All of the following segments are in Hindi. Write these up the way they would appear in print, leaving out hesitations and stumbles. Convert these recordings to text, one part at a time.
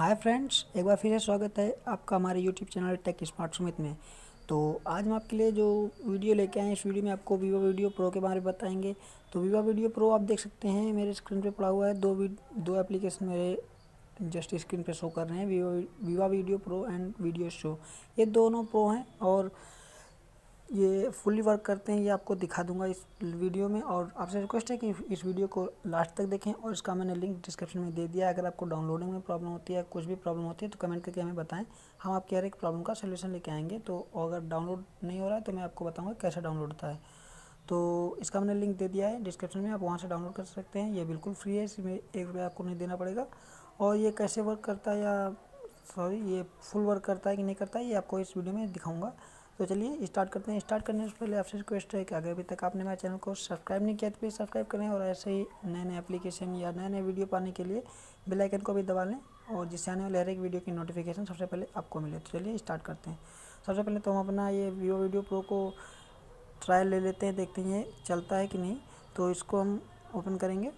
हाय फ्रेंड्स, एक बार फिर से स्वागत है आपका हमारे YouTube channel tech smart Sumit में। तो आज हम आपके लिए जो वीडियो लेके आए हैं, इस वीडियो में आपको वीवा वीडियो प्रो के बारे में बताएंगे। तो वीवा वीडियो प्रो आप देख सकते हैं मेरे स्क्रीन पे पड़ा हुआ है। दो एप्लीकेशन मेरे जस्ट स्क्रीन पे शो कर रहे हैं, Viva video pro and video show. ये दोनों प्रो हैं और ये फुली वर्क करते हैं। ये आपको दिखा दूंगा इस वीडियो में और आपसे रिक्वेस्ट है कि इस वीडियो को लास्ट तक देखें। और इसका मैंने लिंक डिस्क्रिप्शन में दे दिया है। अगर आपको डाउनलोडिंग में प्रॉब्लम होती है, कुछ भी प्रॉब्लम होती है, तो कमेंट करके हमें बताएं, हम आपके हर एक प्रॉब्लम का सोल्यूशन लेके आएंगे। तो अगर डाउनलोड नहीं हो रहा है तो मैं आपको बताऊँगा कैसे डाउनलोड होता है। तो इसका मैंने लिंक दे दिया है डिस्क्रिप्शन में, आप वहाँ से डाउनलोड कर सकते हैं। ये बिल्कुल फ्री है, इसमें ₹1 आपको नहीं देना पड़ेगा। और ये कैसे वर्क करता है, या सॉरी ये फुल वर्क करता है कि नहीं करता है, ये आपको इस वीडियो में दिखाऊँगा। तो चलिए स्टार्ट करते हैं। स्टार्ट करने से पहले आपसे रिक्वेस्ट है कि अगर अभी तक आपने मेरे चैनल को सब्सक्राइब नहीं किया तो प्लीज़ सब्सक्राइब करें। और ऐसे ही नए नए एप्लीकेशन या नए नए वीडियो पाने के लिए बेल आइकन को भी दबा लें, और जिससे आने वाले हर एक वीडियो की नोटिफिकेशन सबसे पहले आपको मिले। तो चलिए स्टार्ट करते हैं। सबसे पहले तो हम अपना ये वीवो वीडियो प्रो को ट्रायल ले लेते हैं, देखते हैं ये चलता है कि नहीं। तो इसको हम ओपन करेंगे।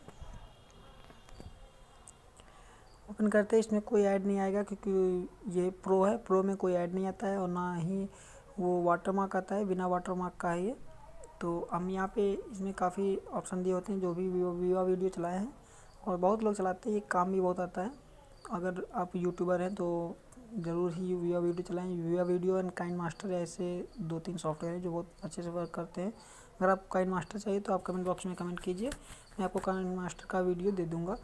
ओपन करते इसमें कोई ऐड नहीं आएगा, क्योंकि ये प्रो है, प्रो में कोई ऐड नहीं आता है और ना ही वो वाटरमार्क आता है, बिना वाटरमार्क का है ये। तो हम यहाँ पे इसमें काफ़ी ऑप्शन दिए होते हैं, जो भी वीवा वीडियो चलाए हैं और बहुत लोग चलाते हैं। ये काम भी बहुत आता है। अगर आप यूट्यूबर हैं तो ज़रूर ही वीवा वीडियो चलाएं। Viva video and KineMaster, ऐसे 2-3 सॉफ्टवेयर हैं जो बहुत अच्छे से वर्क करते हैं। अगर आपको काइन मास्टर चाहिए तो आप कमेंट बॉक्स में कमेंट कीजिए, मैं आपको काइन मास्टर का वीडियो दे दूँगा,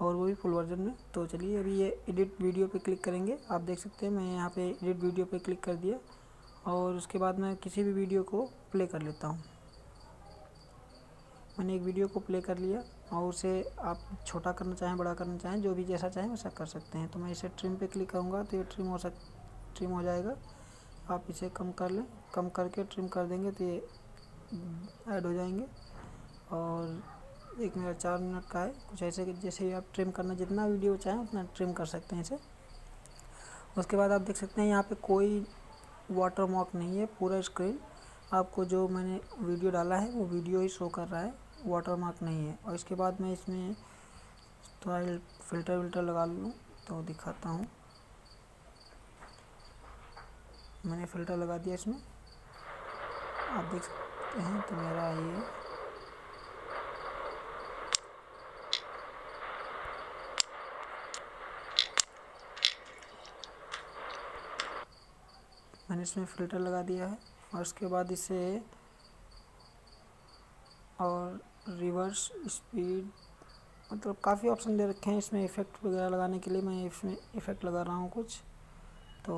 और वो भी फुल वर्जन में। तो चलिए अभी ये एडिट वीडियो पर क्लिक करेंगे। आप देख सकते हैं मैं यहाँ पर एडिट वीडियो पर क्लिक कर दिया, और उसके बाद मैं किसी भी वीडियो को प्ले कर लेता हूँ। मैंने एक वीडियो को प्ले कर लिया, और उसे आप छोटा करना चाहें, बड़ा करना चाहें, जो भी जैसा चाहें वैसा कर सकते हैं। तो मैं इसे ट्रिम पे क्लिक करूँगा तो ये ट्रिम हो जाएगा। आप इसे कम कर लें, कम करके ट्रिम कर देंगे तो ये ऐड हो जाएंगे। और एक मेरा 4 मिनट का है कुछ ऐसे, जैसे आप ट्रिम करना जितना वीडियो चाहें उतना ट्रिम कर सकते हैं इसे। उसके बाद आप देख सकते हैं यहाँ पर कोई वाटरमार्क नहीं है, पूरा स्क्रीन आपको जो मैंने वीडियो डाला है वो वीडियो ही शो कर रहा है, वाटरमार्क नहीं है। और इसके बाद मैं इसमें थोड़ा फिल्टर लगा लूँ, तो दिखाता हूँ। मैंने फिल्टर लगा दिया इसमें, आप देख सकते हैं। तो मेरा ये मैंने इसमें फ़िल्टर लगा दिया है। और उसके बाद इसे और रिवर्स स्पीड, मतलब काफ़ी ऑप्शन दे रखे हैं इसमें इफ़ेक्ट वगैरह लगाने के लिए। मैं इसमें इफ़ेक्ट लगा रहा हूँ कुछ, तो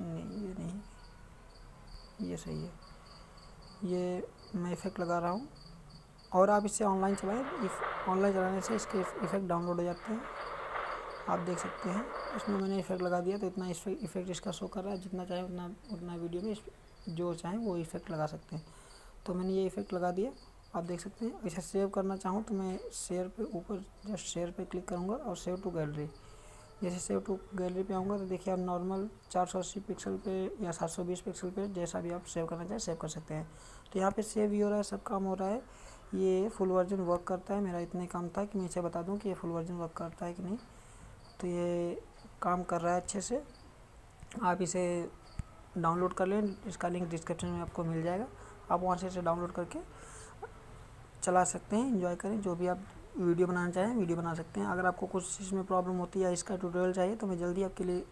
नहीं ये नहीं, ये सही है, ये मैं इफ़ेक्ट लगा रहा हूँ। और आप इसे ऑनलाइन चलाएं, ऑनलाइन चलाने से इसके इफ़ेक्ट डाउनलोड हो जाते हैं। आप देख सकते हैं इसमें मैंने इफ़ेक्ट लगा दिया, तो इतना इफ़ेक्ट इसका शो कर रहा है। जितना चाहे उतना वीडियो में जो चाहें वो इफ़ेक्ट लगा सकते हैं। तो मैंने ये इफ़ेक्ट लगा दिया, आप देख सकते हैं। इसे सेव करना चाहूँ तो मैं शेयर पे ऊपर जस्ट शेयर पे क्लिक करूँगा और सेव टू गैलरी। जैसे सेव टू गैलरी पे आऊँगा तो देखिए आप नॉर्मल 480 पिक्सल पर या 720 पिक्सल पर, जैसा भी आप सेव करना चाहें सेव कर सकते हैं। तो यहाँ पर सेव भी हो रहा है, सब काम हो रहा है। ये फुल वर्जन वर्क करता है। मेरा इतना काम था कि मैं इसे बता दूँ कि ये फुल वर्जन वर्क करता है कि नहीं। तो ये काम कर रहा है अच्छे से। आप इसे डाउनलोड कर लें, इसका लिंक डिस्क्रिप्शन में आपको मिल जाएगा। आप वहाँ से इसे डाउनलोड करके चला सकते हैं, एंजॉय करें। जो भी आप वीडियो बनाना चाहें वीडियो बना सकते हैं। अगर आपको कुछ चीज़ में प्रॉब्लम होती है या इसका ट्यूटोरियल चाहिए तो मैं जल्दी आपके लिए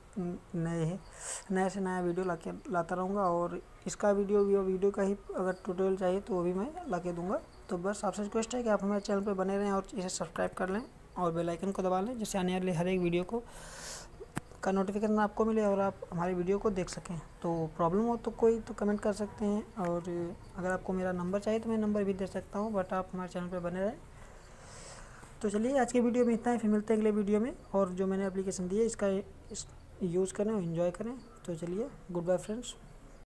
नए से नया वीडियो लाता रहूँगा। और इसका वीडियो का ही अगर ट्यूटोरियल चाहिए तो वो भी मैं ला के दूँगा। तो बस आपसे रिक्वेस्ट है कि आप हमारे चैनल पर बने रहें और इसे सब्सक्राइब कर लें और बेल आइकन को दबा लें, जिससे आने वाले हर एक वीडियो को का नोटिफिकेशन आपको मिले और आप हमारे वीडियो को देख सकें। तो प्रॉब्लम हो तो कोई तो कमेंट कर सकते हैं, और अगर आपको मेरा नंबर चाहिए तो मैं नंबर भी दे सकता हूं, बट आप हमारे चैनल पर बने रहें। तो चलिए आज के वीडियो में इतना ही, फिर मिलते हैं अगले वीडियो में। और जो मैंने एप्लीकेशन दी है इसका यूज़ करें और इन्जॉय करें। तो चलिए गुड बाय फ्रेंड्स।